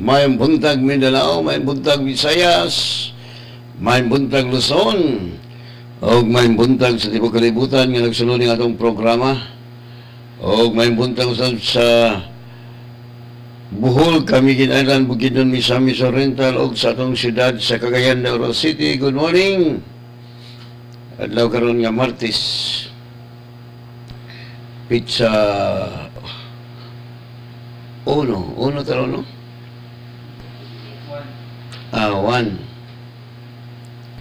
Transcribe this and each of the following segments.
May buntag Mindanao, may buntag Bisayas, may buntag Luzon, o may buntag sa tibok kalibutan nga nagsulod ng atong programa, o may buntag sa Bohol, Cagayan de Oro, Bugignon Misamis Oriental, o sa atong siyudad sa Cagayan de Oro City. Good morning! Adlaw karon nga Martes, pizza uno tarono? One.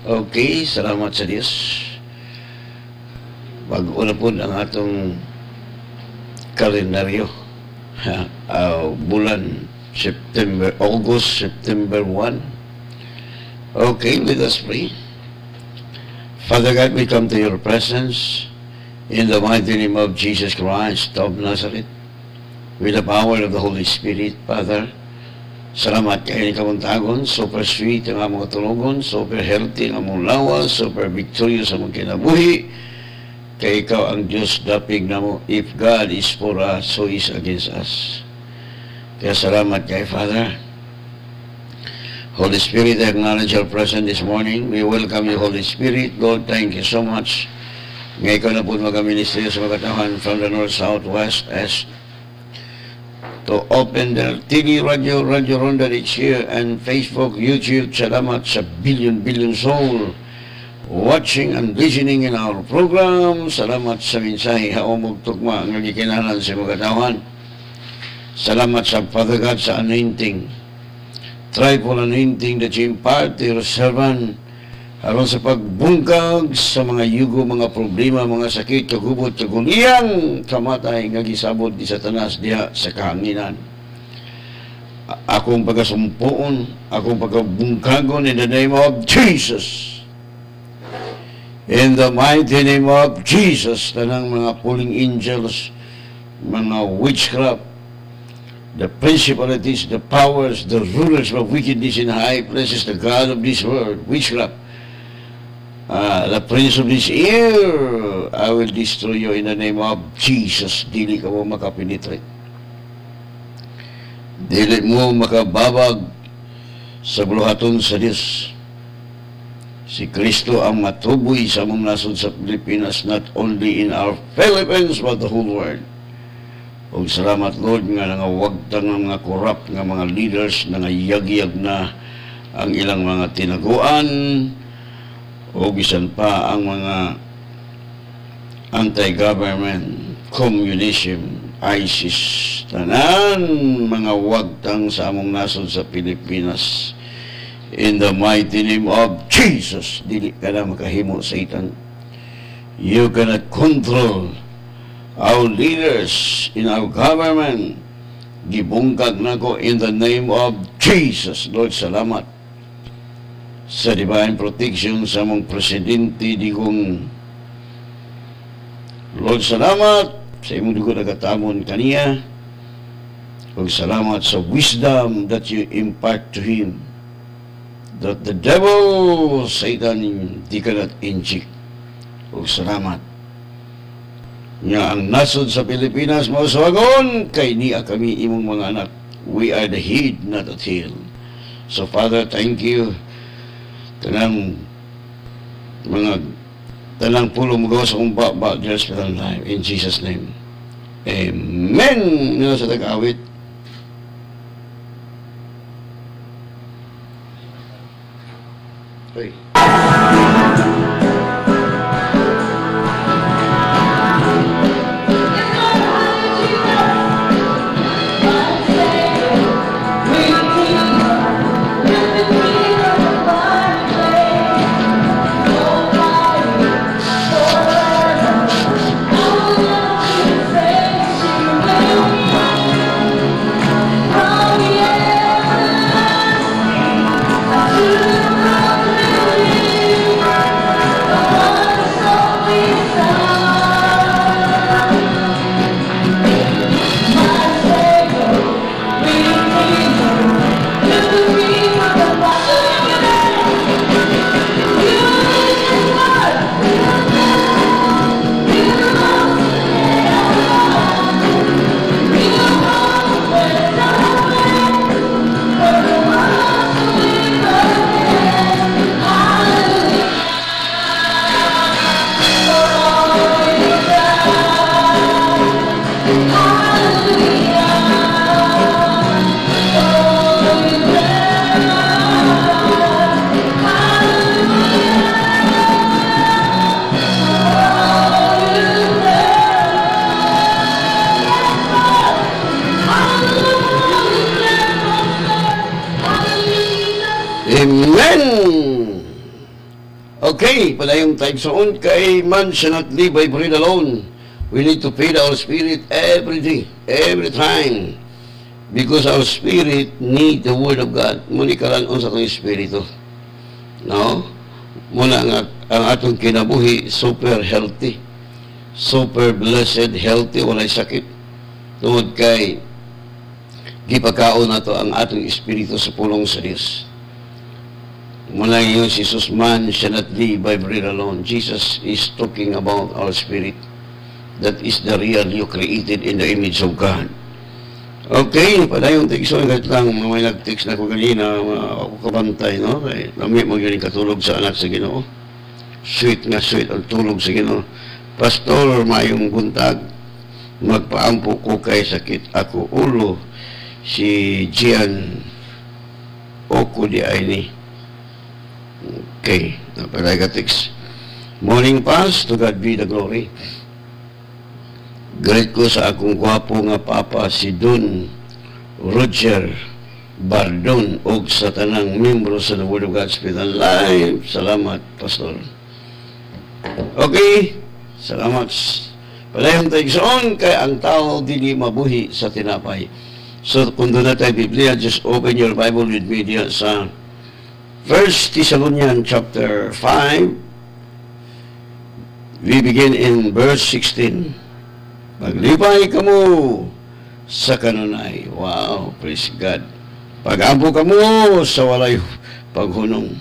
Okay, salamat sa Diyos. Bago po ang atong kalendaryo. Bulan September, August, September 1. Okay, let us pray. Father God, we come to your presence in the mighty name of Jesus Christ of Nazareth, with the power of the Holy Spirit, Father. Salamat kayo ng kamuntagon, super sweet ang among tulogon, super healthy ang among lawas, super victorious ang among kinabuhi. Kaya ikaw ang Diyos, dapig na mo, if God is for us, so is against us. Kaya salamat kayo, Father. Holy Spirit, I acknowledge your presence this morning. We welcome you, Holy Spirit. Lord, thank you so much. Ngayon ikaw na po magaministeryo sa magkatahan from the north, south, west, east, to open the TV, radio Ronda each year, and Facebook, YouTube. Salamat sa billion soul watching and listening in our program. Salamat sa mensahe haumog tugma ang nagikinalan sa mga katawan. Salamat sa Father God sa anointing, triple anointing that you impart to your servant aron sa pagbungkag sa mga yugo, mga problema, mga sakit, tugubot, tuguniyang kamatay nga gisabot ni Satanas diha sa kahanginan. Akong pagasumpoon, akong pagabungkagon in the name of Jesus. In the mighty name of Jesus, tanang mga pulling angels, mga witchcraft, the principalities, the powers, the rulers of wickedness in high places, the God of this world, witchcraft, the prince of this air, I will destroy you in the name of Jesus. Dili ka mo makapenetrate. Dili mo makababag sa buluhaton sa Diyos. Si Kristo ang matuboy sa mga nasod sa Pilipinas, not only in our Philippines, but the whole world. O salamat, Lord, nga nangawagtang ng mga corrupt, ng mga leaders, nangayagyag na ang ilang mga tinaguan, o bisan pa ang mga anti-government, communism, ISIS, tanan mga wagtang sa among nasod sa Pilipinas. In the mighty name of Jesus, dili ka na makahimo, Satan. You cannot control our leaders in our government. Gibungkag na ko in the name of Jesus. Lord, salamat sa divine protection sa mong presidente. Digong Lord, salamat sa imong dugo nagatamon kaniya. Lord, salamat sa wisdom that you impart to him, that the devil, Satan, di ka na't injik. O salamat nga ang nasod sa Pilipinas, mausawagon, kay niya kami imong mga anak. We are the head, not the tail. So Father, thank you. Tanang pulong magawa sa kumpa, about the rest of our life. In Jesus' name. Amen! Nga sa tag-awit, Hey. Amen! Okay, palayong tagsoon kay man shall not live by bread alone. We need to feed our spirit every day, every time. Because our spirit need the word of God. Muna kalanon sa itong espiritu. No? Muna ang atong kinabuhi, super healthy. Super blessed, healthy, walay sakit. Tungod kay gipakaon na to ang atong espiritu sa pulong sa Diyos. Mula yun, Jesus, man shall not live by bread alone. Jesus is talking about our spirit. That is the real you created in the image of God. Okay, padayong tiksoy. Kahit lang, may nag-text na ko kanina, ako kabantay, no? Kaya lami mo yun katulog sa anak sa Ginoo. Sweet nga, sweet ang tulog sa Ginoo. Pastor, mayong buntag, magpaampo ko kay sakit ako ulo. Si Gian Oko di Aini. Okay, naparagatics. Morning pass, to God be the glory. Greet ko sa akong gwapo nga papa si Don Roger Bardon og sa tanang membro sa The Word of God Speed and Life. Salamat, Pastor. Okay, salamat. Palayong tagsoon kay ang tao dili mabuhi sa tinapay. So, kung doon na tayo Biblia, just open your Bible with me diyan sa 1 Thessalonians chapter 5, we begin in verse 16. Maglibay kamo sa kanunay. Wow, praise God. Pagampo kamo sa walay paghunong.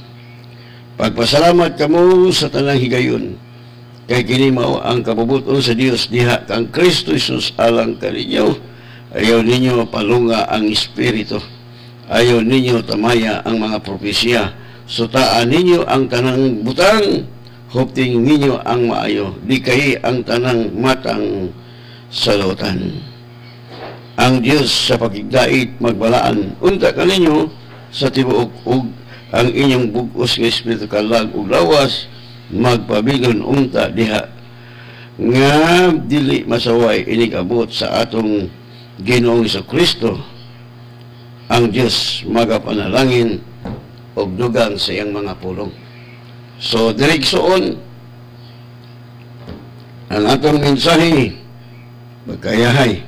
Pagpasalamat kamo sa tanang higayon. Kay kinimaw ang kabubuton sa Dios diha kang Kristo Jesus alang kaninyo. Ayaw ninyo palunga ang espiritu. Ayaw ninyo tamaya ang mga propesya. Sutaan ninyo ang tanang butang, hopting ninyo ang maayo. Di kayo ang tanang matang salutan. Ang Diyos sa pagigdait magbalaan. Unta ka ninyo sa tibuok ug ang inyong bugos ng espiritu kalag ug lawas magpabilon unta diha nga dili masaway inikabot sa atong Ginoong Kristo. Ang Diyos magapanalangin og dugang sa iyang mga pulong. So, direksoon ang atong mensahe magkayahay.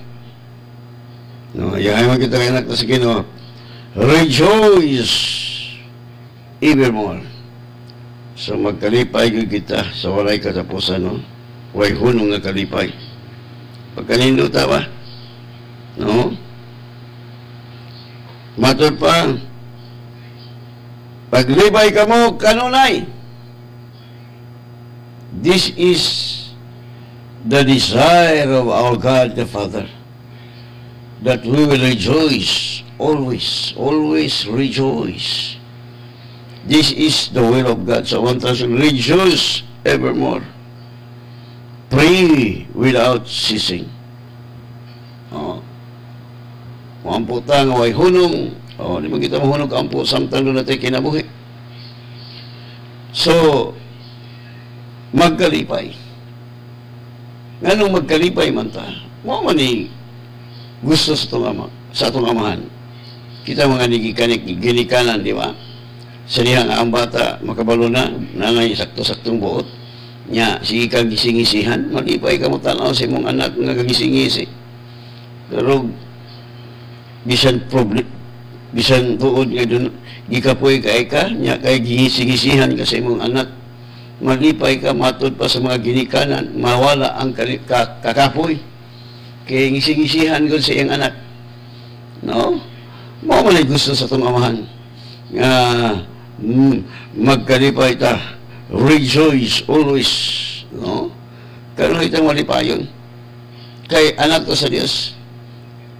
No, ayahay man kita kayanak na sa Ginoo. Rejoice evermore. So, magkalipay kita sa walay katapusan, no? Way hunong na kalipay. Pagkanindo tawa, no? Matod pa, paglibay ka mo, kanunay. This is the desire of our God the Father, that we will rejoice, always, always rejoice. This is the will of God. So, want us to rejoice evermore. Pray without ceasing. Oh. Mampu tang way hunong. Oh, di man kita mahunog ampo samtang doon natin kinabuhi. So, magkalipay. Nganong magkalipay man ta? Mao man ni gusto sa itong ama, sa itong amahan. Kita mga ginikanan, di ba? Sa niya nga ang bata, makabalo na, nanay sakto-saktong buot. Nya, sige kang gisingisihan, malipay ka mo tanaw sa imong anak nga kagisingisi. Pero, bisan problem, bisan tuod nga doon, gikapoy ka eka, niya kay gisisihan ka sa imong anak. Malipay ka, matod pa sa mga ginikanan, mawala ang kakapoy. Kaya gisisihan ko sa iyong anak. No? Mamalay gusto sa itong amahan. Magkalipay ta, rejoice always. No? Karoon itang malipayon. Kay anak to sa Diyos.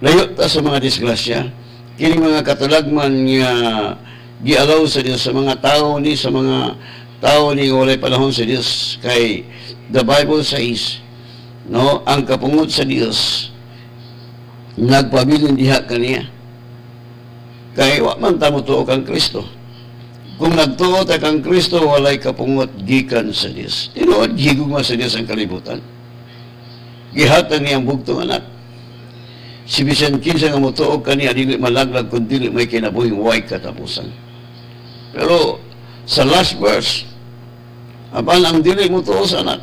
Layo ta sa mga disgrasya, kini mga katulagman nga gialaw sa Dios sa mga tao ni walay panahon sa Dios kay the Bible says, no, ang kapungod sa Dios nagpabilin diha kaniya. Kay wa man ta motuo kang Kristo. Kung nagtuo ta kang Kristo walay kapungod gikan sa Dios. Tinuod gigugma sa Dios ang kalibutan. Gihatag niya ang bugtong anak. Si bisan kinsa nga motuog kaniya dili malaglag kun dili may kinabuhing way katapusan. Pero sa last verse, apan ang dili mo to sa anak,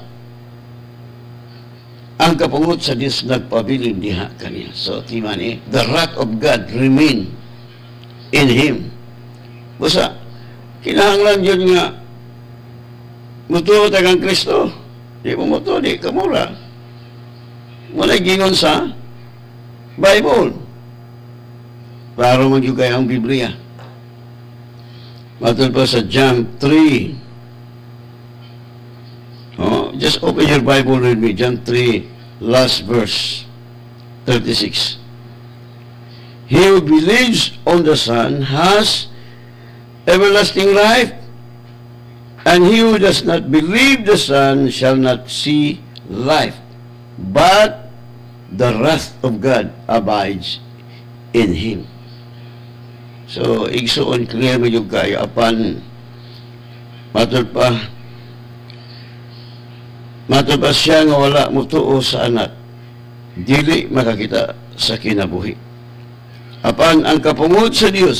ang kapungot sa Diyos nagpabilin diha kaniya. So, timan eh, the wrath of God remain in Him. Busa, kinahanglan yun nga, mutuo tagang Kristo, di mo mutuo, di kamura. Wala'y gingon sa Bible. Para magyugay ang Biblia. Matod pa sa John 3. Just open your Bible with me, John 3, last verse, 36. He who believes on the Son has everlasting life, and he who does not believe the Son shall not see life, but the wrath of God abides in him. So, igsoon clear mo yung kayo, apan matod pa, matabas siya nga wala mutuo sa anak, dili makakita sa kinabuhi. Apan ang kapungod sa Diyos,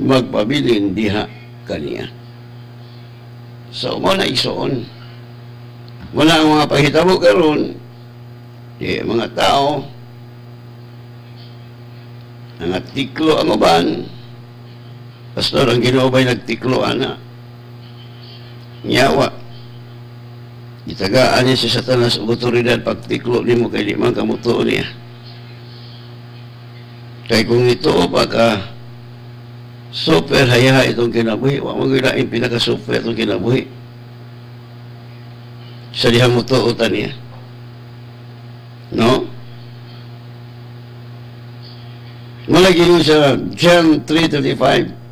magpabilin diha kaniya. So, muna isoon. Muna ang mga pahitabo karon, di mga tao, ang tiklo ang uban, pastor, ang ginobay nagtiklo, ana, nyawa. Itagaan niya si Satanas o otoridad pagtiklo ni mo kay di man kamutuo niya. Kaya kung ito o baka super hayaha itong kinabuhi, wag mo gilain pinaka-super itong kinabuhi. Sa diha mutuo ta niya. No? Malagi nyo sa John 3:35.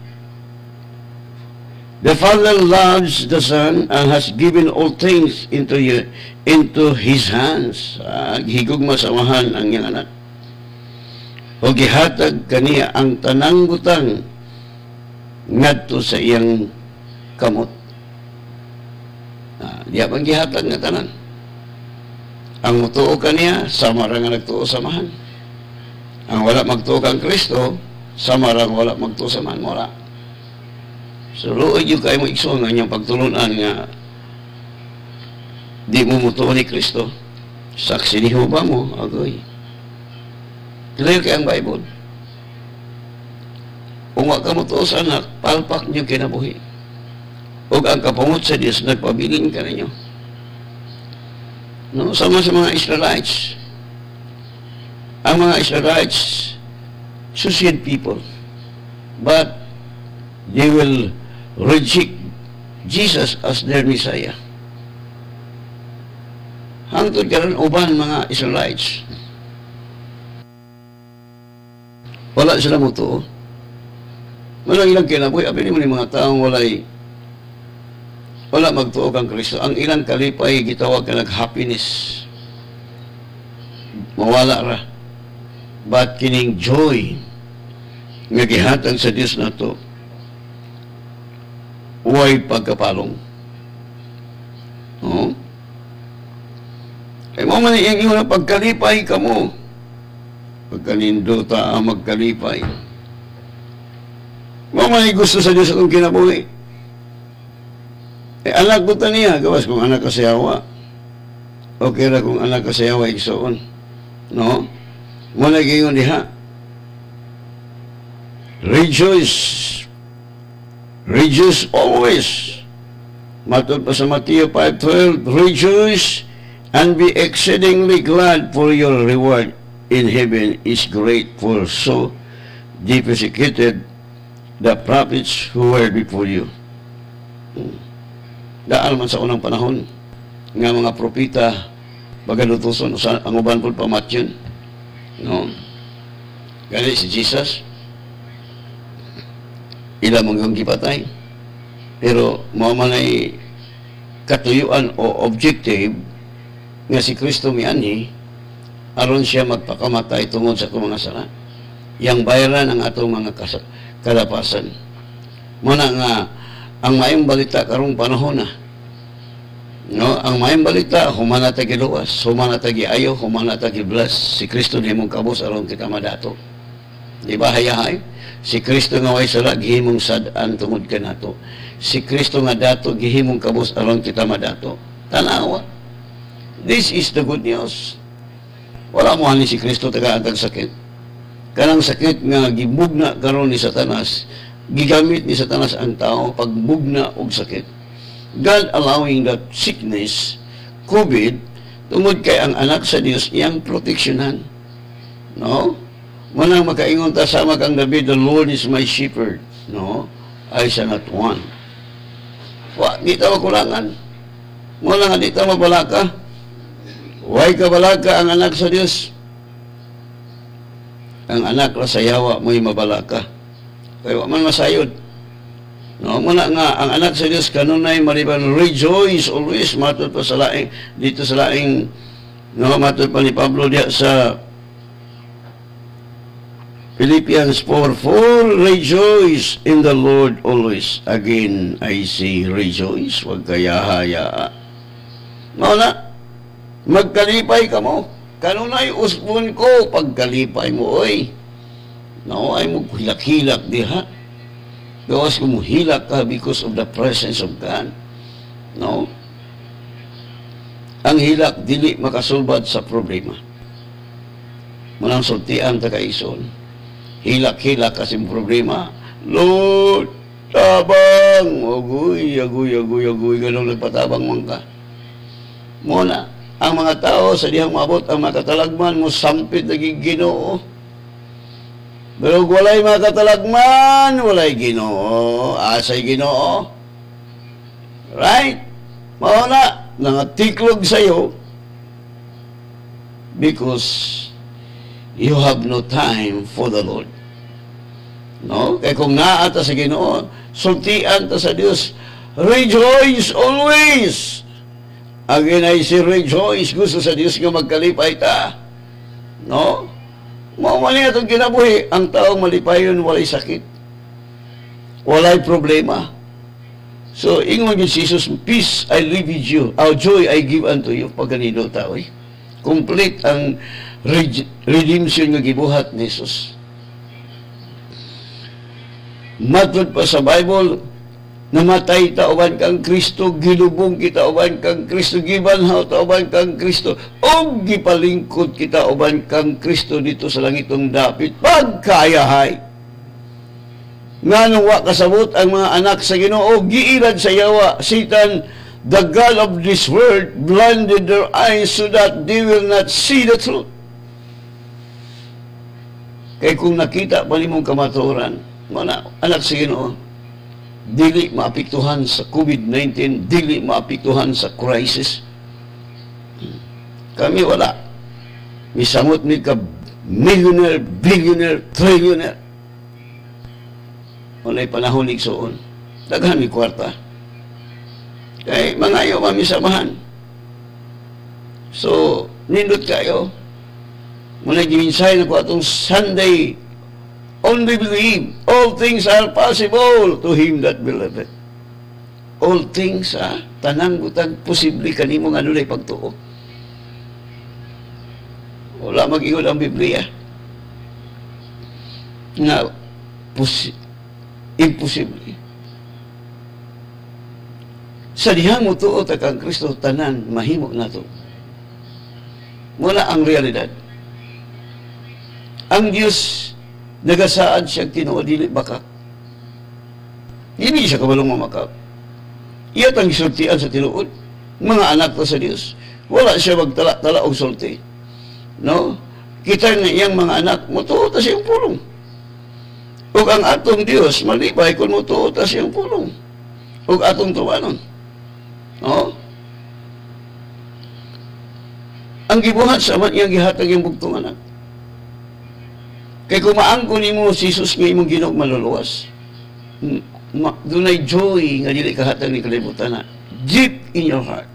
The Father loves the Son and has given all things into His hands. Higugma samahan ang iyang anak. O gihatag kaniya ang tanang butang ngadto sa iyang kamot. Diya pang gihatag na tanan. Ang mutuo kaniya, sama ra nga nagtuo samahan. Ang wala magtuo kang Kristo, sama ra nga wala magtuo samahan. Wala. So, looy yung kayo mo ikso nga niyang pagtulunan nga di mo mutuo ni Kristo. Saksi ni Jehova mo, agoy. Clear kay ang Bible. Kung wag ka mutuo sa anak, palpak niyo kinabuhi. Huwag ang kapungot sa Diyos, nagpabilin ka ninyo. No, sama sa mga Israelites. Ang mga Israelites, suicide people. But, they will reject Jesus as their Messiah. Hangtod karon uban mga Israelites, wala sila mutuo. Malang ilang kinabuhi, apin mo ni mga taong wala magtuo kang Kristo. Ang ilang kalipay, gitawag ka nag-happiness. Mawala ra. But kining joy, nga gihatag sa Diyos na to, huwag pagkapalong. No? Kaya mo man iyang iyon na pagkalipay ka mo. Pagkalindota ang magkalipay. Mo man gusto sa Diyos akong kinabuhi. Eh, anak buta niya. Gawas kung anak kasayawa. Okay na kung anak kasayawa iksoon. No? Mo na gayon diha. Rejoice. Rejoice always. Matod pa sa Matthew 5:12, rejoice and be exceedingly glad, for your reward in heaven is great, for so they persecuted the prophets who were before you. Daal man sa unang panahon, nga mga propita, baganutuson, ang uban po pamatyon. No? Ganit si Jesus, ila mong gipatay. Pero mo man ay katuyuan o objective nga si Kristo miani aron siya magpakamatay tungod sa kung mga sala. Yang bayaran ang atong mga kalapasan. Muna nga ang maayong balita karong panahon na. No, ang maayong balita humana ta giluwas, humana ta giayo, humana ta giblas. Si Kristo ni mong kabos aron kita madato. Di ba hayahay? Si Kristo nga way sala gihimong sad-an tungod kanato. Si Kristo nga dato gihimong kabus aron kita madato. Tanawa. This is the good news. Wala mo ani si Kristo taga-agag sakit. Kanang sakit nga gibugna karon ni Satanas, gigamit ni Satanas ang tao pagbugna og sakit. God allowing that sickness, COVID, tungod kay ang anak sa Diyos niyang proteksyonan. No? Manang makaingon ta sama kang David, the Lord is my shepherd. No? I shall not want. Wa, di ta makulangan. Muna nga di ta mabalaka. Why ka balaka ang anak sa Diyos? Ang anak rasayawa mo'y mabalaka. Kaya wa man masayod. No, muna nga, ang anak sa Diyos, kanunay, maliban, rejoice always, matod pa sa laing, dito sa laing, no, matod pa ni Pablo diya sa Philippians 4:4, rejoice in the Lord always. Again, I say rejoice, wag kaya haya. No, na, magkalipay ka mo, kanunay, usbon ko, pagkalipay mo, oy. No, ay maghilak-hilak diha. Gawas kumuhilak ka because of the presence of God. No? Ang hilak, dili makasulbad sa problema. Manang sultian ta kaison. Hilak-hilak kasi problema. Lord, tabang! Agoy, agoy, agoy, agoy. Ganun nagpatabang man ka. Muna, ang mga tao sa dihang mabot, ang makatalagman mo, sampit naging Ginoo. Pero walay makatalagman, walay Ginoo, asay Ginoo. Right? Mauna, nangatiklog sa'yo because you have no time for the Lord. No? Kaya kung naata sa Ginoo, sultian ta sa Diyos, rejoice always. Again, I say rejoice. Gusto sa Diyos nga magkalipay ta. No? Mawali na itong kinabuhi, ang taong malipayon, walay sakit. Walay problema. So, ingon ni Jesus, peace I leave with you, our joy I give unto you. Pagkanino tao eh. Complete ang redemption nga gibuhat ni Jesus. Matod pa sa Bible, namatay tauban kang Kristo, gilubong kita uban kang Kristo, gibanhaw tauban kang Kristo, o gipalingkod kita uban kang Kristo dito sa langitong dapit, pagkayahay. Nga nung wakasabot ang mga anak sa Ginoo, giilad sa yawa, Satan, the God of this world, blinded their eyes so that they will not see the truth. Kaya kung nakita pa nimong kamaturan, mga anak sa Ginoo, dili maapektuhan sa COVID-19, dili maapektuhan sa crisis. Kami wala. Misamot ni ka millionaire, billionaire, trillionaire. Wala'y panahon igsoon. Daghan ni kwarta. Kaya mangayo mami samahan. So, nindot kayo. Muna giminsay na ko atong Sunday. Only believe. All things are possible to him that believeth. All things, ha? Tanang butang posible kanimo nga nunay pagtuo. Wala mag-iyon ang Biblia. Na, imposible. Sa dihang mutuo ta kang Kristo, tanan, mahimo na to. Muna ang realidad. Ang Diyos, nagasaad siyang tinuod, dili bakak. Hindi siya kabalong mamakak. Iyat ang sultian sa tinuod. Mga anak ta sa Diyos. Wala siya magtala-tala og sulti. No? Kita na iyang mga anak, mutuo ta siyang pulong. Ug ang atong Diyos, malibay kung mutuo ta siyang pulong. Ug atong tuwanon. No? Ang gibuhat sa man iyang gihatag yung bugtong anak. Kaya kumaangko ni mo, Jesus nga imong Ginoo maluluwas. Dunay joy nga dili kahatag ni kalibutan na. Deep in your heart.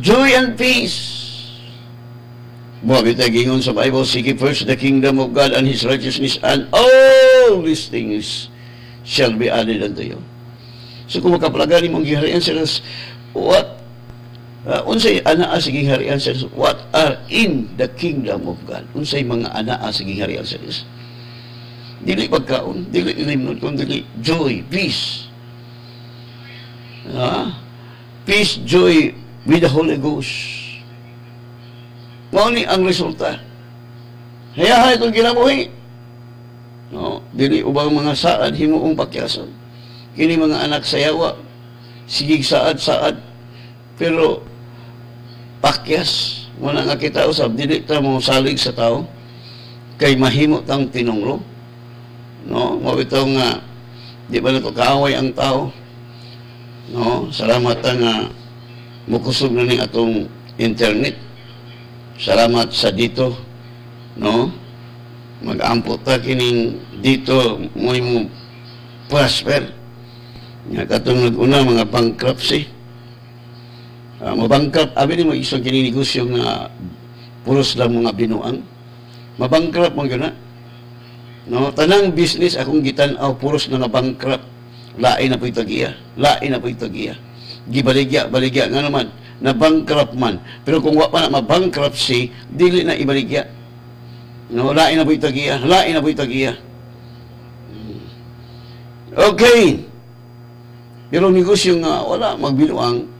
Joy and peace. Buwag ito gingon sa Bible, seek first the kingdom of God and His righteousness and all these things shall be added unto you. So kung makapalagan imong giharian sila, what unsay anaa sa giging harian sa Dios? What are in the kingdom of God? Unsay mga anaa sa giging harian sa Dios? Dili pagkaon, dili inimnon kun dili joy, peace. Peace, joy with the Holy Ghost. Mao ni ang resulta. Hayahay kung ginabuhi. No, dili ubang mga saad himuong pakyason. Kini mga anak sayawa sigig saad-saad pero pakyas muna nga kita usab dili ta mo salig sa tao kay mahimo tang tinunglo, no, mo bitaw nga di ba nato kaaway ang tao, no. Salamat nga mukusog na ni atong internet, salamat sa dito, no, magaampo ta kining dito mo imo prosper nga katong naguna mga bankruptcy. Mabangkrap, abin mo isang kininegosyo nga puros lang mga binuang. Mabangkrap mo yun na. No? Tanang business akong gitanaw, puros na nabangkrap. Lain na po ito giya. Lain na po ito giya. Gibaligya, baligya nga naman. Nabangkrap man. Pero kung wapa na mabangkrap si, dili na ibaligya. No? Lain na po ito giya. Lain na po ito giya. Okay. Pero negosyo nga wala magbinuang.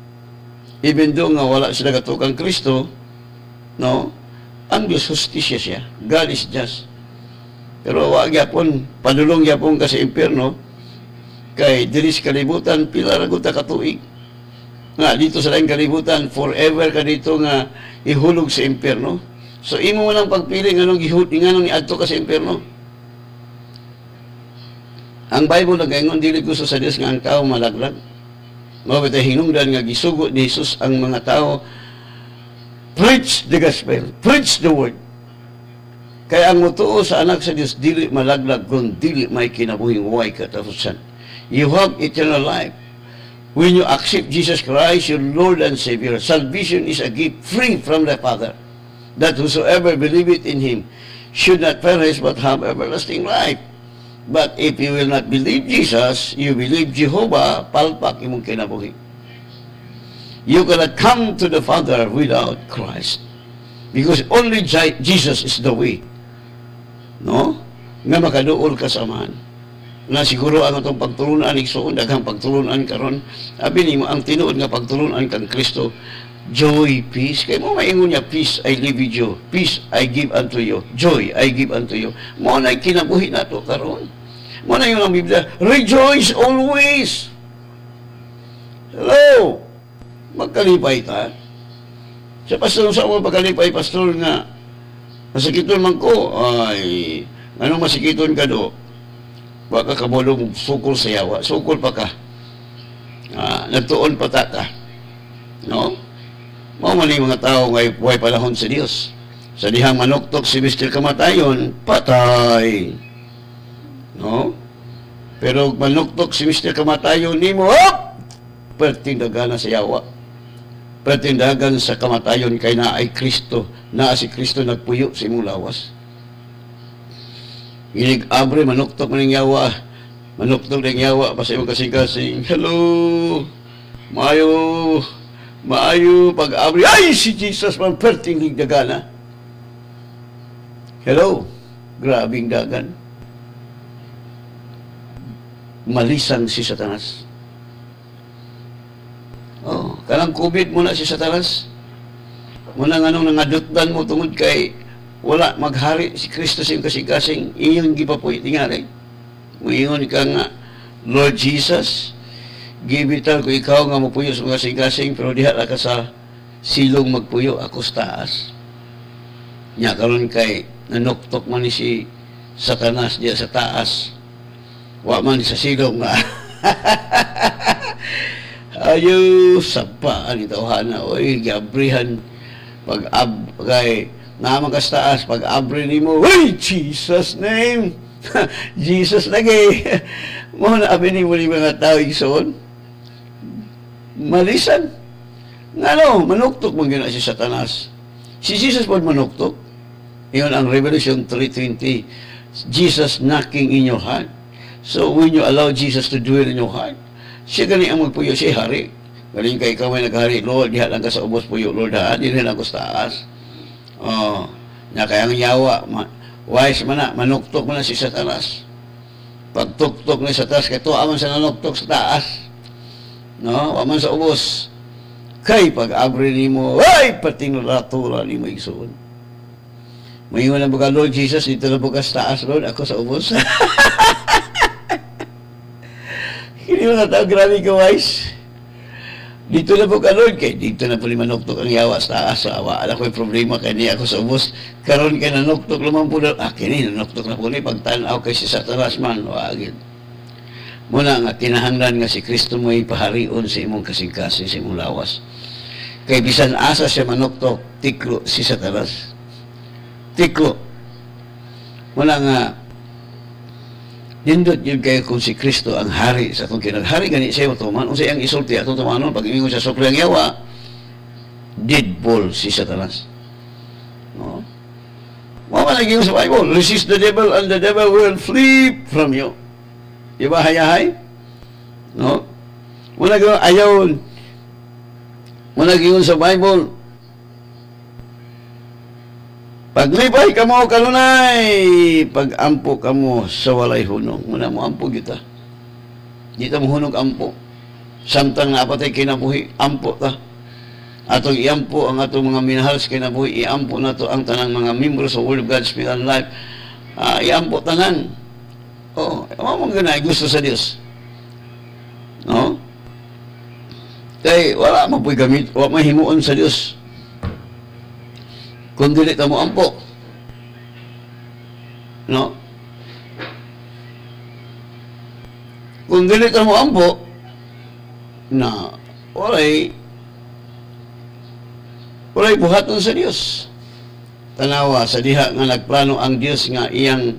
Even though nga wala sila katukang Kristo, no, ang Diyos justisya siya. God is just. Pero wag yapon, panulong yapon ka sa impyerno, kay diris kalibutan, pila raguta katuig. Nga, dito sa laing kalibutan, forever ka dito nga ihulog sa impyerno. So, imo mo lang pagpili nga nung iadto ka sa impyerno. Ang Bible nagayon, dili gusto sa Diyos nga ang tao malaglag. Mabitay hinungdan nga gisugo ni Jesus ang mga tao, preach the gospel, preach the word. Kaya ang mutuo sa anak sa Diyos, dili malaglag kung dili may kinabuhing huwag katapusan. You have eternal life. When you accept Jesus Christ, your Lord and Savior, salvation is a gift free from the Father, that whosoever believeth in Him should not perish but have everlasting life. But if you will not believe Jesus, you believe Jehovah, palpak imong kinabuhi. You cannot come to the Father without Christ. Because only Jesus is the way. No? Nga makaduol kasamaan. Na siguro ang itong pagtulunan, iksoon, daghang pagtulunan karon. Abin mo, ang tinuod nga pagtulunan kang Kristo, joy, peace. Kaya mo maingon niya, peace I leave with you. Peace I give unto you. Joy I give unto you. Mo na kinabuhi na to karon. Muna yun ang Biblia, rejoice always. Hello! Magkalipay ta. Sa pastor, sa mga pagkalipay, pastor nga, masakiton man ko, ay, anong masakiton ka do? Baka kabulong sukol sa yawa, sukol pa ka. Nagtuon pa ta ka. No? Maman yung mga tao ngayon buhay palahon sa Diyos. Sa dihang manoktok si Mr. Kamatayon, patay. No? Pero manuktok si Mr. Kamatayon ni mo, hop! Pertindagan na sa yawa. Pertindagan sa kamatayon kay na ay Kristo. Na si Kristo nagpuyo sa imong lawas. Ginig-abre, manuktok mo ng yawa. Manuktok ng yawa. Basta imong kasing-kasing, hello! Maayo! Maayo! Pag-abre, ay si Jesus man pertindagan na. Hello! Grabing dagan. Malisang si Satanas. Oh, kanang COVID muna si Satanas. Muna nga nung nangadutdan mo tungod kay wala maghari si Kristo sa iyong kasing-kasing, iyong gipapoy, tingari. Muingon ka nga, Lord Jesus, gibital ko ikaw nga mapuyo sa kasing-kasing, pero dihala ka sa silong magpuyo, ako sa taas. Nya karon kay nanuktok man ni si Satanas diya sa taas. Wa man sa silong nga. Ayaw, sabaan itawhan na. Uy, gabrihan. Pag-abray, naman kas taas, pag-abray ni mo, uy, Jesus name! Jesus lagi! Muna, abinin mo ni mga tao iksoon. Malisan. Nga no, manuktok mong yun si Satanas. Si Jesus po manuktok. Iyon ang Revelation 3:20. Jesus knocking in your heart. So, when you allow Jesus to dwell in your heart, siya gani ang magpuyo, siya hari. Galing kay ikaw ay naghari, Lord, dihat lang ka sa ubos puyo, Lord, ha? Di rin ako sa taas. Oh, na kayang yawa, wise man na, manuktok man na si Satanas. Pagtuktok na si Satanas, kaya tuwa man sa nanuktok sa taas. No, wa man sa ubos. Kay pag-abri ni mo, ay, pating ratura ni mo igsoon. Mayroon na buka, Lord Jesus, dito na buka sa taas, Lord, ako sa ubos. Hindi mo na tao, grabe ka, wise. Dito na po ka, Lord, kay dito na po manuktok ang yawa sa taas, sa awa. Alam ko yung problema, kaya niya ako sa ubos. Karoon kay nanuktok lumang po na, akin eh, nanuktok na po na, pagtanaw kay si Satanas man, wagin. Muna nga, kinahanglan nga si Kristo mo ipaharion sa imong kasing-kasing, sa imong lawas. Kay bisan asa siya manuktok, tiklo si Satanas. Tiklo. Muna nga, nindot yun kayo kung si Kristo ang hari sa itong kinaghari, ganit siya matuman, kung siya ang isulti at matuman nun, pag-ibig ko siya sukli ang yawa, deadball si Satanas. No? Mamalagin ko sa Bible, resist the devil and the devil will flee from you. Diba, hayahay? No? Malagin ko, ayaw. Malagin ko sa Bible, paglipay ka mo kalunay, pagampo ka mo sa walay hunong. Muna mo ampo kita. Dito mo hunong ampo. Samtang na apatay kinabuhi, ampo ta. Atong iampo ang atong mga minahals kinabuhi, iampo na to ang tanang mga membro sa World of God, Spirit and Life. Iampo tanan. Oo, mga ganay, gusto sa Diyos. No? Kaya wala mapoy gamit, wala mahimuon sa Diyos. Kung dili ta mo ampo. No? Kung dili ta mo ampo, na, walay buhaton sa Diyos. Tanawa, sa diha nga nagplano ang Diyos nga iyang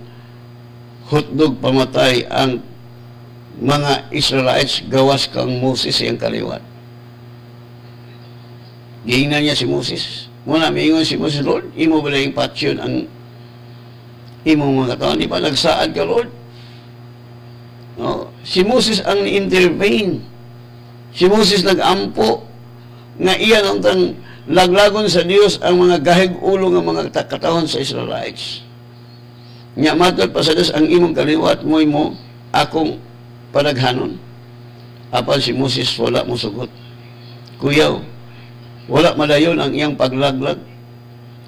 hotdog pamatay ang mga Israelites gawas kang Moses iyang kaliwat. Giingnan niya si Moses. Muna, may ingon si Moses, Lord, imo bala yung patsyon ang imong mga katawan. Di ba, nagsaad ka, Lord? No? Si Moses ang ni-intervene. Si Moses nag-ampo na iyan ang laglagon sa Diyos ang mga gahig-ulo ng mga katawan sa Israelites. Nga matod pa sa Diyos ang imong kaliwat mo'y mo akong panaghanon. Apan si Moses wala mo sugot. Kuyaw, wala malayon ang iyang paglaglag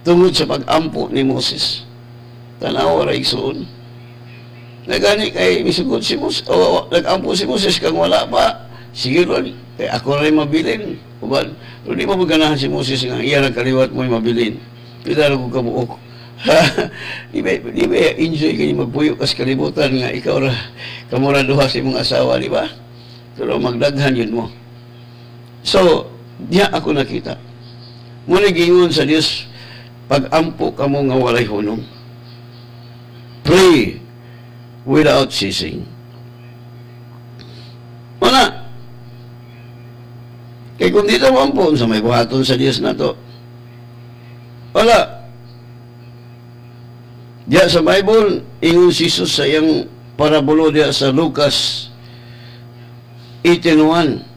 tungod sa pag-ampo ni Moses. Tanawa ra igsoon. Nagani kay misugod si Moses. O, nag-ampo si Moses kang wala pa. Sige, Lord, kay ako rin mabilin. Uban, hindi mo maganahan si Moses nga iya ng kaliwat mo'y mabilin. Pidara ko kabuok. Di ba enjoy ka niya magpuyo kas kalibutan nga ikaw ra kamura duha sa imong asawa, di ba? Pero magdaghan yun mo. So, diya ako nakita. Muna gingon sa Diyos, pag-ampo ka mo nga walay hunong. Pray without ceasing. Muna. Kaya kung dito mo ampo, sa may buhaton sa Diyos na to. Wala. Diya sa Bible, ingon si Jesus sa iyang parabolo diya sa Lucas 18:1.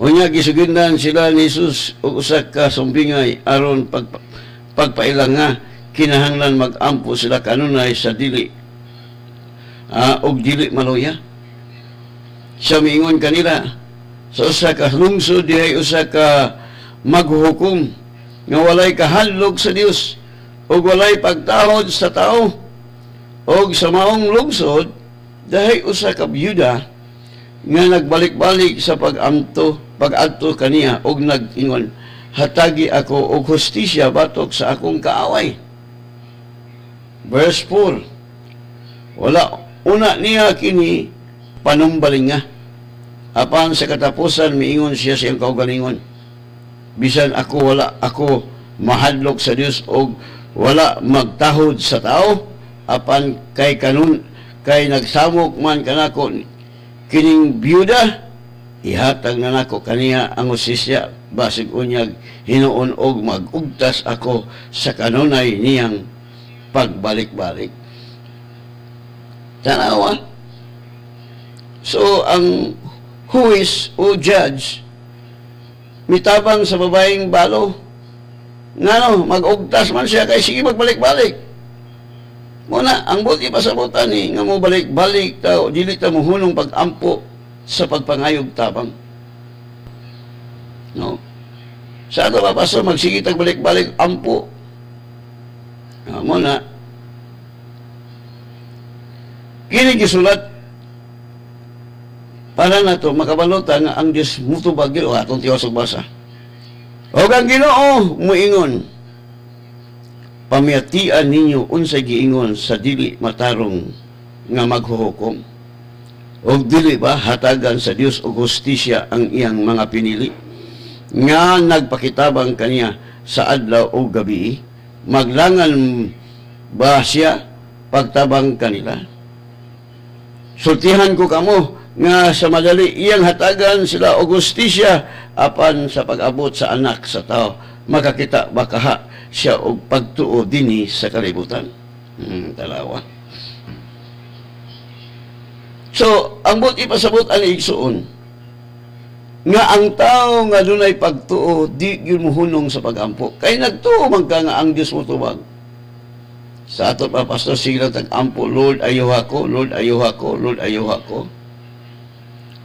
Unya gisugindan sila ni Jesus og usa ka sumbingay aron pagpailang nga kinahanglan mag-ampo sila kanunay sa dili og dili maluya. Siya miingon kanila sa usa ka lungsod diay usa ka maghukom nga walay kahadlok sa Dios og walay pagtahod sa tao og sa maong lungsod diay usa ka byuda nga nagbalik-balik sa pag-adto kaniya og nag-ingon, hatagi ako og hustisya batok sa akong kaaway. Verse 4. Wala una niya kini panumbaling nga. Apan sa katapusan miingon siya siyang kaugalingon. Bisan ako wala ako mahadlok sa Dios og wala magtahod sa tao, apan kay kanun kay nagsamok man kanako kining biyuda, ihatag na nako kaniya ang usisya, basig unyag hinuon og magugtas ako sa kanunay niyang pagbalik-balik. Tanawa. So, ang who is o judge mitabang sa babaeng balo. Ngano, mag-ugtas man siya, kay sige magbalik-balik. Muna, ang buti pasabutan ni, nga mo balik-balik tao, dili ta mo hunong pag-ampo sa pagpangayog tabang. No? Sa ato ba, pastor, magsige tagbalik-balik, ampo. Muna, kinigisulat, para na ito, makabalutan nga ang Diyos mutubag gino, atong tiyosog basa. O kang Ginoo muingon, pamiyatian ninyo unsay giingon sa dili matarong nga maghuhukom. O dili ba hatagan sa Dios og hustisya ang iyang mga pinili nga nagpakitabang kaniya sa adlaw o gabi? Maglangan ba siya pagtabang kanila? Sultihan ko kamo nga sa madali iyang hatagan sila og hustisya apan sa pag-abot sa anak sa tao makakita bakaha siya og pagtuo dinhi sa kalibutan. Dalawa. So ang buti pasabot ang igsuon nga ang tao nga dunay pagtuo di gyud mohunong sa pagampo kay nagtuo man ka nga ang Dios motubag. Sa ato pa pastor sigla tag-ampo, Lord ayuha ko, Lord ayuha ko, Lord ayuha ko.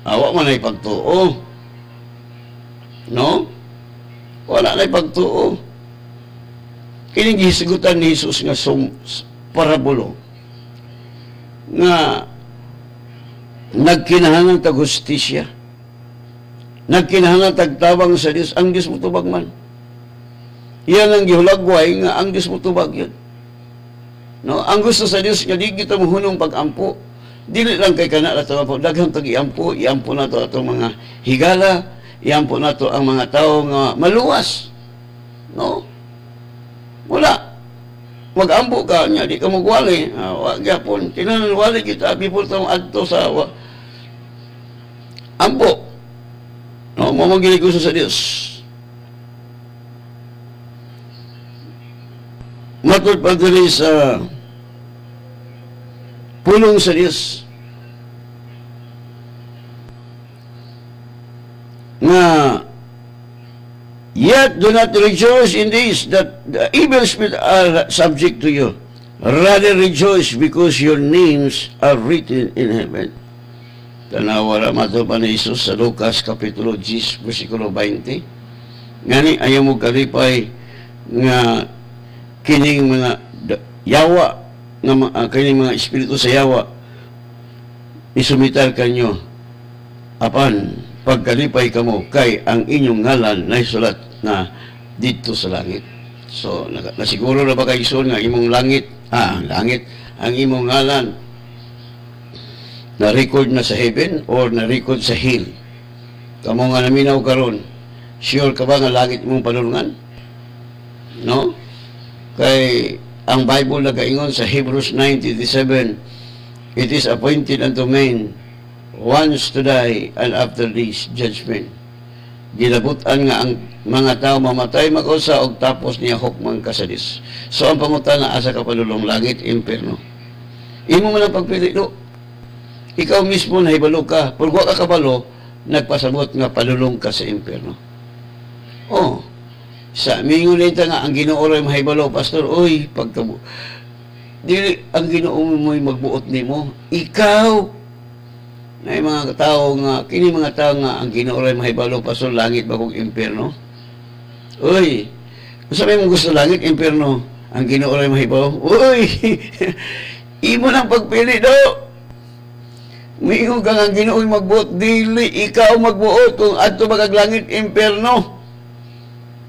Awa man ay pagtuo. No? Wala na ay pagtuo. Kinighisigutan ni Jesus nga parabulo nga nagkinahanan tag hustisya, nagkinahanan tag tabang sa Dios, ang Dios motubag man. Iyan ang gihulagway nga ang Dios motubag yun. No? Ang gusto sa Dios nga di kita mohunong pagampo. Dili lang kay kana na ito, daghang kag-iampo, iampo na ito atong mga higala, iampo na ito ang mga tao nga maluwas. No? Wala. Mag-ampo ka niya, di ka magwali. Wag yapon. Tinanwali kita, before itong adto sa ampo. No? Mamagili gusto sa Diyos. Matod pa diri sa pulong sa Diyos na yet do not rejoice in this that the evil spirits are subject to you, rather rejoice because your names are written in heaven. Tanawara matupan ni Jesus sa Lucas kapitulo 10 versikulo 20 ngani ayaw mo kalipay nga kining mga yawa nga kanyang mga espiritu sa yawa isumitar kanyo apan pagkalipay kamo kay ang inyong ngalan na isulat na dito sa langit. So nasiguro na ba kayo nga imong langit langit ang imong ngalan na record na sa heaven or na record sa hill? Kamo nga naminaw karon, sure ka ba nga langit imong panulungan? No? Kay ang Bible nagaingon sa Hebrews 9:37, it is appointed unto men once to die, and after this judgment. Gilabutan nga ang mga tao mamatay mag-usa og tapos niya hukman ka sa Dios. So ang pangutana, asa ka padulong, langit, impierno? Imo man ang pagpili do. Ikaw mismo nahibalo ka, pag wa ka kabalo, nagpasabot nga padulong ka sa impierno. Oh, sa mingunita nga ang Ginoo ray mahibalo, pastor, oy pagkabo dili ang Ginoo moy magbuot nimo. Ikaw nay mga tao nga kini mga tao nga ang Ginoo ray mahibalo, pastor, langit ba kog impierno? Oy, usa may mo gusto langit, impierno, ang Ginoo ray mahibalo? Oy, imo nang pagpili do. Mingon kang ang Ginoo magbuot, dili ikaw magbuot kung adto ba kag langit, impierno.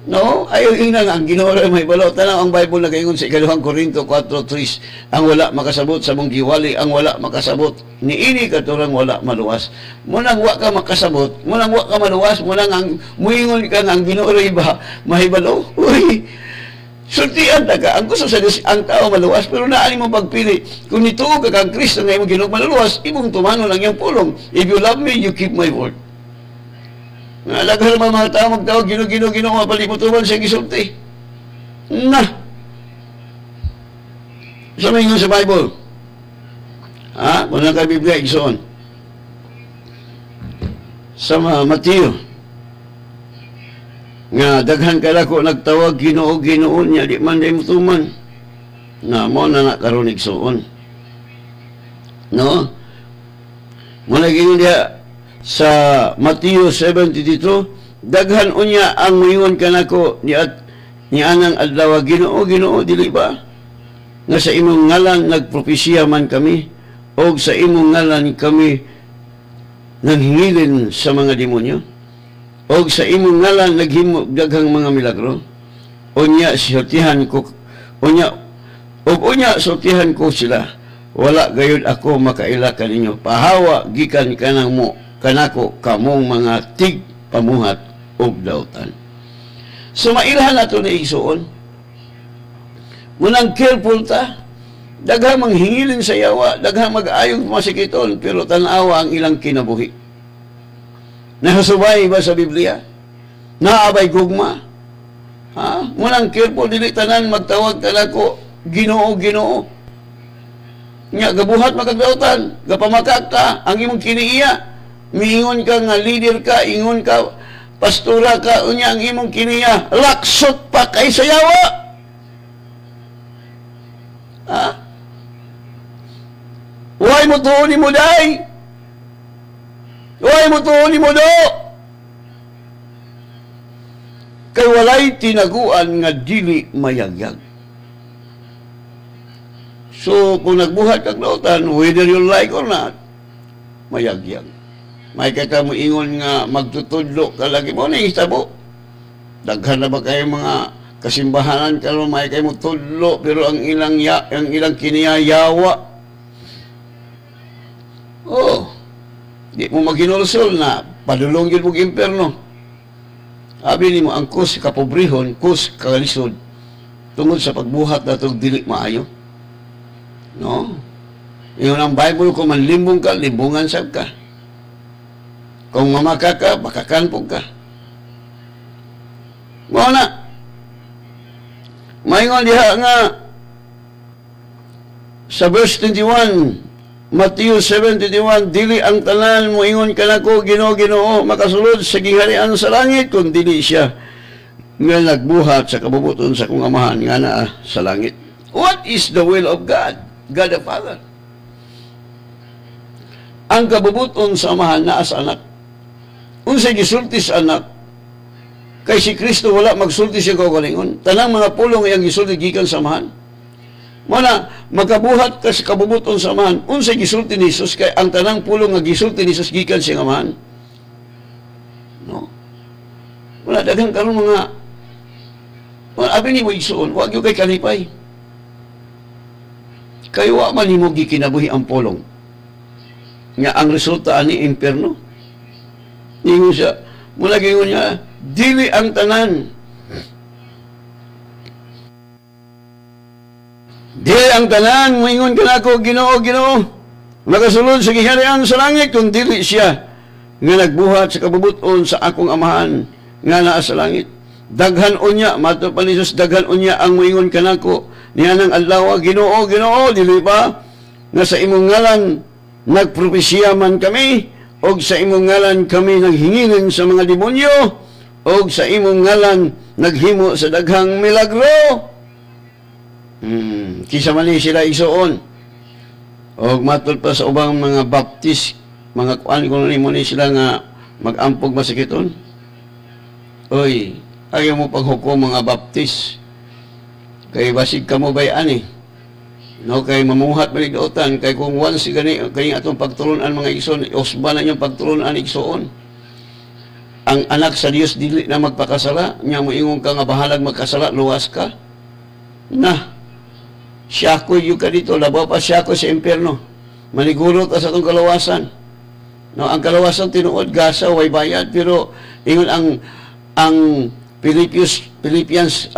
No, ayaw yun ang Ginoo ray mahibalo. Tanaw ang Bible nagaingon sa ikaduhang Corinto 4:3, ang wala makasabot sa mong giwali, ang wala makasabot niini katurang wala maluwas. Munang wa ka makasabot, munang wa ka maluwas, munang ang muingon ka ng Ginoo ray mahibalo. Uy, sultian taga ang gusto sa Dios ang tao maluwas, pero naani mo pagpili. Kung nituog ka kang Kristo nga imong Ginoo maluwas, imong tumano lang yang pulong, if you love me, you keep my word. Nalagal mga mga tao magtawag, gino, mapalimutuman siya gisulti. Na! Sa mga sa Bible. Muna ka Biblia, igsoon. Sa Matthew nga daghan kalako nagtawag Ginoo Ginoon nya di man day mutuman na mo na nakaroon igsuon. No, muna gini dia sa Matthew 7:22, daghan unya ang muingon kanako ni anang adlaw Ginoo Ginoo dili ba nga sa imong ngalan nagpropesya man kami og sa imong ngalan kami nanghingilin sa mga demonyo og sa imong ngalan naghimo daghang mga milagro. Unya sortihan ko sortihan ko sila, wala gayud ako makaila kaninyo, pahawa gikan kanang mo kanako kamong mga tig pamuhat og dautan. So mailhan nato ni igsoon munang careful ta, daghang manghingilin sa yawa, daghang mag-ayong masikiton, pero tanawa ang ilang kinabuhi. Nasasubay ba sa Biblia? Naabay gugma? Ha? Munang careful, dili tanan magtawag kanako Ginoo, Ginoo. Nga, gabuhat magagdautan, gapamakak ka, ang imong kiniya. Miingon ka nga leader ka, ingon ka, pastura ka, unya ang imong kiniya. Laksot pa kay sayawa! Ha? Uway mo tuunin mo day! Uway mo tuunin mo do! Kay walay tinaguan nga dili mayagyag. So, kung nagbuhat kag lautan, whether you like or not, mayagyag. May kata mo ingon nga magtutudlo ka lagi mo, naistabo. Daghan na ba kayo mga kasimbahanan ka may kayo mo tudlo, pero ang ilang kiniyayawa. Oh, di mo maginulsol na padulong yun mong imperno. Sabi ni mo, ang kus kapobrihon, kus kalisod, tungod sa pagbuhat na itong dili maayo. No? Iyon ang Bible, kung manlimbong ka, limbungan sab ka. Kung mamaka ka, makakanpog ka. Mga na, maingon diha nga sa verse 21, Matthew 7:21, dili ang tanan mo ingon kanako Ginoo Ginoo makasulod sa giharian sa langit kun dili siya nga nagbuhat sa kabubuton sa kung amahan nga naa sa langit. What is the will of God? God the Father. Ang kabubuton sa amahan naa sa anak. Unsa gisulti sa anak? Kay si Kristo wala magsulti siya kaugalingon. Tanang mga pulong ay ang gisulti gikan samahan. Mana magabuhat ka sa kabubuton samahan. Unsay gisulti ni Jesus kay ang tanang pulong nga gisulti ni Jesus gikan sa amahan. No. Wala daghang karon mga abi ni mo igsoon, wa gyud kay kanipay. Kay wa man nimo gikinabuhi ang pulong. Nga ang resulta ani impierno. Ingon siya, mula gingon niya, dili ang tanan. Dili ang tanan, moingon kanako Ginoo Ginoo makasulod sa giharian sa langit kun dili siya nga nagbuhat sa kabubuton sa akong amahan nga naa sa langit. Daghan unya matud pa ni Jesus, daghan unya ang moingon kanako nianang adlaw Ginoo Ginoo dili ba nga sa imong ngalan nagpropesya man kami og sa imong ngalan kami naghingilan sa mga demonyo og sa imong ngalan naghimo sa daghang milagro. Kisa man sila igsoon. Og matud pa sa ubang mga Baptist, mga kuan kun nimo ni sila nga magampog masikiton. Oy, ayaw mo paghukom mga Baptist. Kay basig ka mo bayan eh. No, kay mamuhat maligdaotan, kay kung once gani kay atong pagtulunan mga igsoon, usba na yung pagtulunan igsoon. Ang anak sa Diyos dili na magpakasala, nya mo ingon ka nga bahalag magkasala, luwas ka. Nah, siya ko yung ka dito, labaw pa siya ko sa impierno. Maniguro ka sa itong kalawasan. No, ang kalawasan tinuod, gasa, way bayad, pero ingon ang Philippians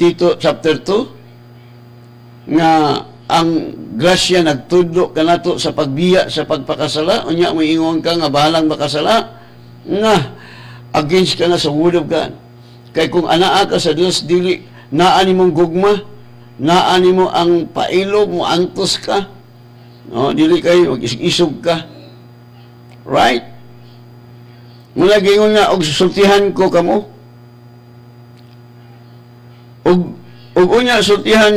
Tito chapter 2, nga ang grasya nagtudlo ka nato sa pagbiya, sa pagpakasala, nya mo ingon ka nga bahalang magkasala, nga against ka na sa word of God. Kay kung anaa ka sa Diyos dili naani mong gugma, naani mo ang pailog mo, antos ka, no, dili kayo mag-isog ka, right? Mula gingon nga og susultihan ko kamo Ug unya sutihan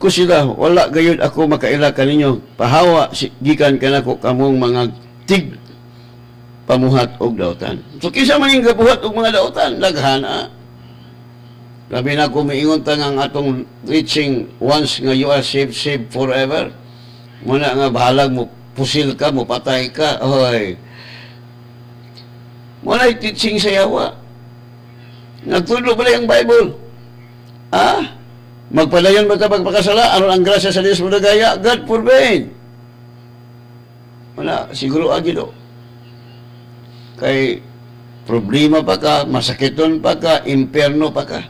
ko sila, wala gayud ako makaila kaninyo. Pahawa gikan kanako kamong mga tig pamuhat og dautan. So kisa maning gabuhat og mga dautan, daghana. Labi na ko miingon ta nga ang atong reaching once nga you are saved, saved forever. Muna nga bahalag mo pusil ka, mo patay ka. Hoy. Muna teaching sa yawa. Nagtudlo pala yung Bible. Ah? Magpadayon ba ito pagpakasala? Aron ang grasya sa Diyos mo na gaya? God forbid! Wala, siguro agilo. Kay problema pa ka, masakiton pa ka, imperno pa ka.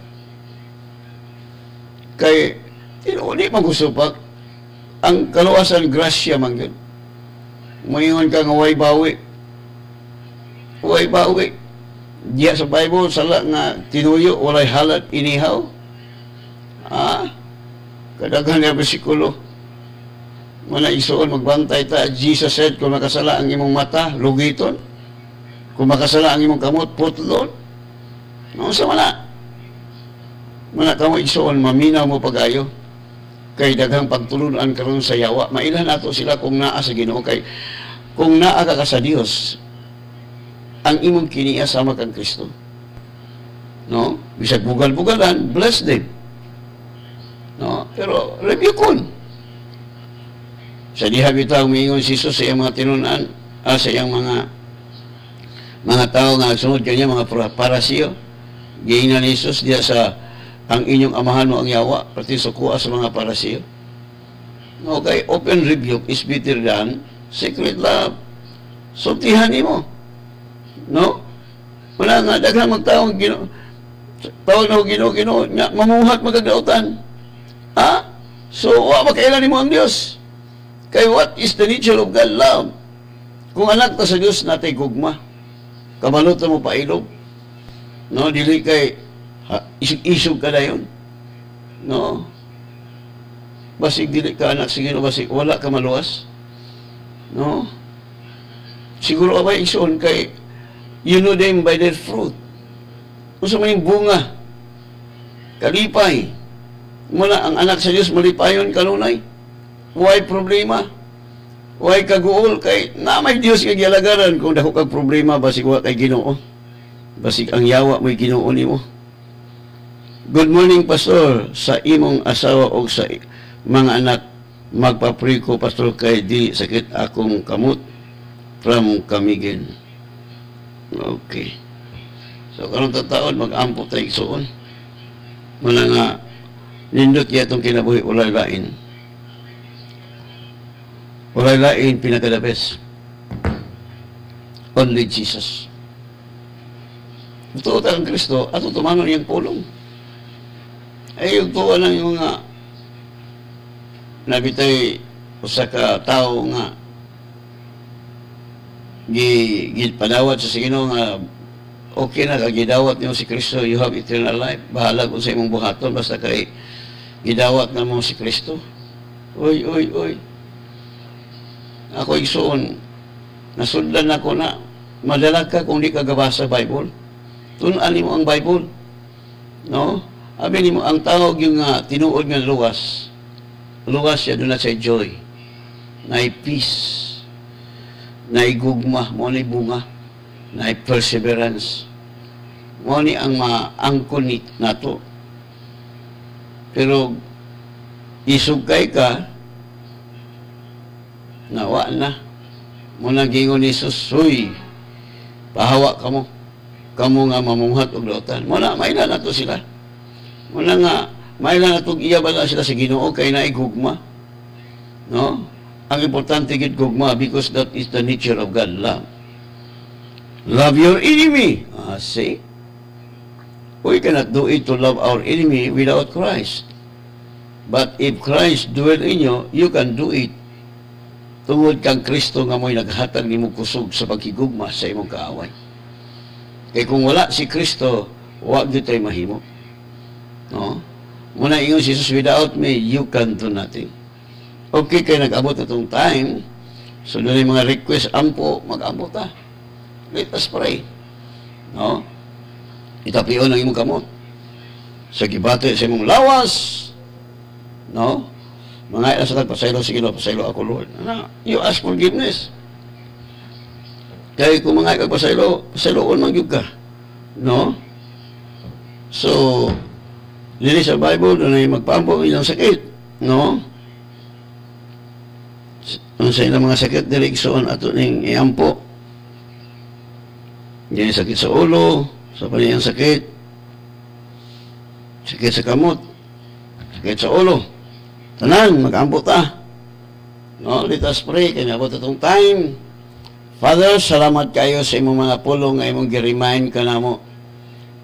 Kay, hindi magusupak. Ang kaluasan grasya man yun. Mayingon ka nga way bawi. Way bawi. Diya sa Bible, sala nga tinuyo, walay halat, inihaw. Ah, kadaghan niya bersikulo. Muna isuon, magbantay ta. Jesus said, kung makasala ang imong mata, lugiton. Kung makasala ang imong kamot, putlon. Noon sa mana. Muna kamo isuon, maminaw mo pagayo. Kay daghang pagtulunan karon sa yawa. Mailan nato sila kung naa sa Ginoo. Kay kung naa ka sa Dios, ang imong kiniya sama kang Kristo. No? Bisag bugal-bugalan, bless them. No, pero rebukon. Sa diha bitaw miingon si Jesus sa iyang mga tinunan, sa iyang mga tao nga nagsunod kanya, mga parasiyo. Giingnan ni Jesus diya sa ang inyong amahan mo ang yawa, pati sukuha sa mga parasiyo. Okay, open rebuke is better than secret love. Sultihan mo. No? Wala nga, daghang magtaong tawag na Ginoo, mamuhat magagautan. Ha? So, makailan mo ang Diyos. Kay what is the nature of God? Love. Kung anak ta sa Diyos, natay gugma. Kamalutan mo pailog. No, dili kay isog ka na yun. No. Basig dili ka anak, sige no, basig wala ka maluwas. No. Siguro abay isoon kay you know them by their fruit. Kung sa may bunga, kalipay. Mula ang anak sa Diyos, malipayon kalunay. Why problema? Why kaguol? Kay na may Diyos kay gyalagaran kung dako kag problema, basig wa kay Ginoo. Basig ang yawa mo'y Ginoo nimo. Good morning, Pastor. Sa imong asawa o sa mga anak, magpapriko, Pastor, kay di sakit akong kamot from Camigin. Okay. So, karong tataon, mag-ampo tayo soon. Mula nga, nindot niya itong kinabuhi, walay lain. Walay lain, pinakadabes. Only Jesus. Totoo talang Kristo, at tutumanon niyang pulong. Ay, yung tuwa lang yung nga, nabitay usa ka tao nga, gidpadawat sa Ginoo nga, okay na, kagidawat niyo si Kristo, you have eternal life. Bahala kung sa imong buhaton, basta kay gidawat na mo si Kristo. Uy, uy, uy. Ako igsoon. Nasundan ako na. Madalag ka kung di ka gabasa Bible. Tunan mo ang Bible. No? Abi mo ang tawag yung tinuod nga luwas. Luwas siya doon na sa joy. Na'y peace. Na'y gugma. Mo'y bunga. Na'y perseverance. Mo'y ang maangkunit na to. Pero isugay ka, nawa na. Muna gingon ni Jesus, uy, pahawa ka mo. Kamu nga mamuhat o glotan. Muna, mailan na to sila. Muna nga, mailan na itong iyabala sila sa Ginoo, kaya na igugma. No? Ang importante git gugma because that is the nature of God, love. Love your enemy. See? We cannot do it to love our enemy without Christ. But if Christ dwell in you, you can do it. Tungod kang Kristo nga mo'y naghatag ni mo kusog sa pagkigugma sa imong kaaway. Kaya kung wala si Kristo, wag di tayo mahimo. No? Muna ingon si Jesus, without me, you can do nothing. Okay, kaya nag-abot na itong time. So doon yung mga request, ampo, mag-abot ha. Let us pray. No? Itapion ang imong kamot. sa gibati sa imong lawas, no? Mga ilas na pasaylo, sige na, pasaylo ako, Lord. Ano? You ask forgiveness. Kaya kung mga ikagpasaylo, pasayloon man yun ka, no? So, dili sa Bible, doon ay magpaampo ang ilang sakit, no? Doon sa ilang mga sakit, dili iksoon ato ning iampo. Dili sakit sa ulo, sa paniyang sakit, sakit sa kamot, sakit sa ulo. Tanan, mag-ampo ta. No? Let us pray, kaya nabot itong time. Father, salamat kayo sa imong mga pulong, ay mong giremind ka na mo.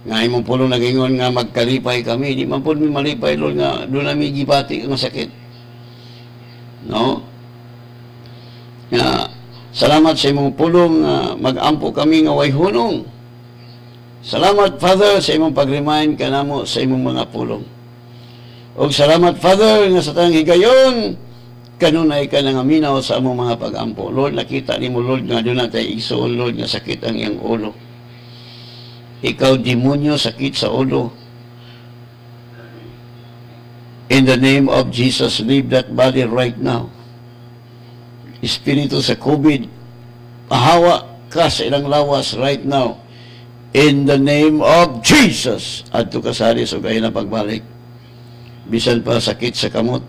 Nga imong pulong nagingon nga magkalipay kami, di man po may malipay, Lord, nga doon namin gipati ang sakit, no? Nga salamat sa imong pulong nga magampo kami nga way hunong. Salamat, Father, sa imong pag-remind ka namo sa imong mga pulong. O salamat, Father, nga sa tang higayon kanunay ka nga minaw sa among mga pagampo. Lord, nakita nimo, Lord, nga doon natay igsoon, Lord, nga sakit ang iyang ulo. Ikaw, demonyo, sakit sa ulo. In the name of Jesus, leave that body right now. Espiritu sa COVID, pahawa ka sa ilang lawas right now. In the name of Jesus, adto ka sa halis o kayo na pagbalik. Bisan pa sakit sa kamot,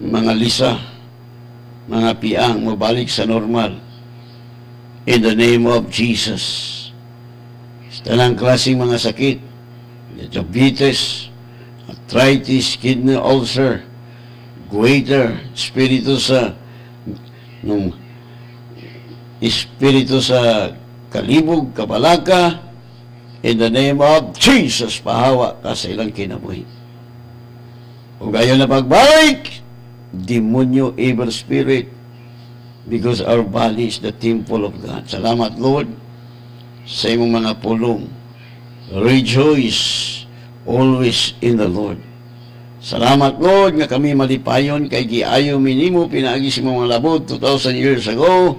mga lisa, mga piang, mabalik sa normal. In the name of Jesus. Tanang klaseng mga sakit, diabetes, arthritis, kidney ulcer, goiter, espiritu sa kalibog, kabalaka. In the name of Jesus, pahawa ka sa ilang kinabuhi. Kung ayaw na pagbalik, demonyo, evil spirit, because our body is the temple of God. Salamat, Lord, sa imong mga pulong. Rejoice always in the Lord. Salamat, Lord, nga kami malipayon kay giayo minimo pinaagi sa mga labot 2,000 years ago.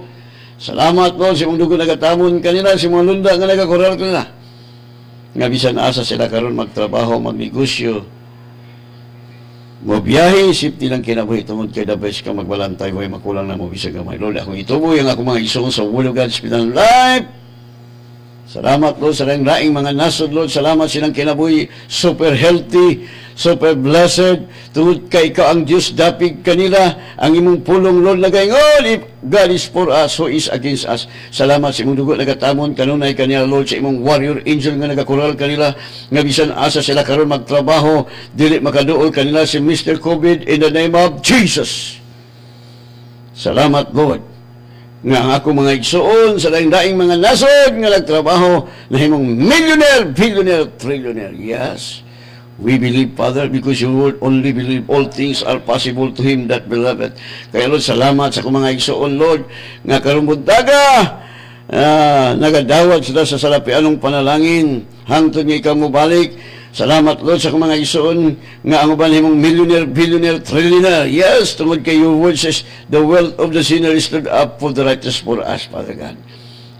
Salamat, Lord, sa imong dugo nagatamon kanila, sa mga lunda nga nagakoral kanila. Nga bisan asa sila karon magtrabaho, magnegosyo, mabiyahe, safety lang kinabuhi tungod kay the best ka magbalantay way makulang na mo bisag gamay. Lord, akong ituboy ang akong mga isong sa Word of God, Spirit and Life. Salamat, Lord, sa laing mga nasod, Lord. Salamat silang kinabuhi, super healthy, super blessed. Tungod kay ka ang Diyos, dapig kanila, ang imong pulong, Lord, nagayong, oh, if God is for us, who is against us? Salamat sa imong dugo, nagatamon, kanunay kanila, Lord, sa imong warrior angel nga nagakural kanila, nga bisan asa sila karon magtrabaho, dili makaduol kanila si Mr. COVID, in the name of Jesus. Salamat, Lord, nga ang ako mga igsoon sa daing-daing mga nasod nga nagtrabaho na himong millionaire, billionaire, trillionaire. Yes. We believe, Father, because your word only believe all things are possible to him that beloved. Kaya, Lord, salamat sa akong mga igsoon, Lord, nga karumbudaga, nagadawat sila sa salapianong panalangin, hangtod nga ikaw mo balik. Salamat, Lord, sa akong mga igsoon nga ang uban himong millionaire, billionaire, trillionaire. Yes, tungod kay your word says, the wealth of the sinner is stood up for the righteous for us, Father God.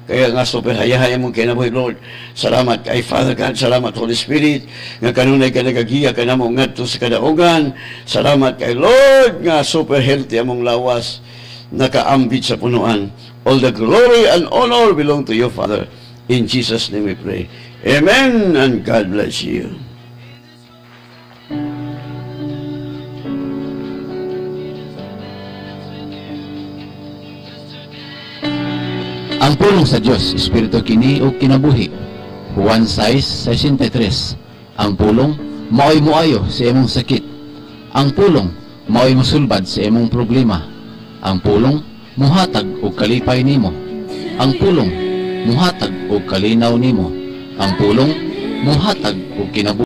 Kaya nga so perhayahay mong kinabuhi, Lord. Salamat kay Father God. Salamat, Holy Spirit, nga kanunay ka nagagiya ka na mong ngadto sa kadaogan. Salamat kay Lord nga super healthy among lawas, nakaambit sa punuan. All the glory and honor belong to you, Father. In Jesus' name we pray. Amen, and God bless you. Ang pulong sa Diyos, espiritu kini o kinabuhi. Juan 6:63. Ang pulong, mao'y muayo sa imong sakit. Ang pulong, mao'y musulbad sa imong problema. Ang pulong, muhatag o kalipay nimo. Ang pulong, muhatag o kalinaw nimo. Ang pulong, muhatag o kinabuhi.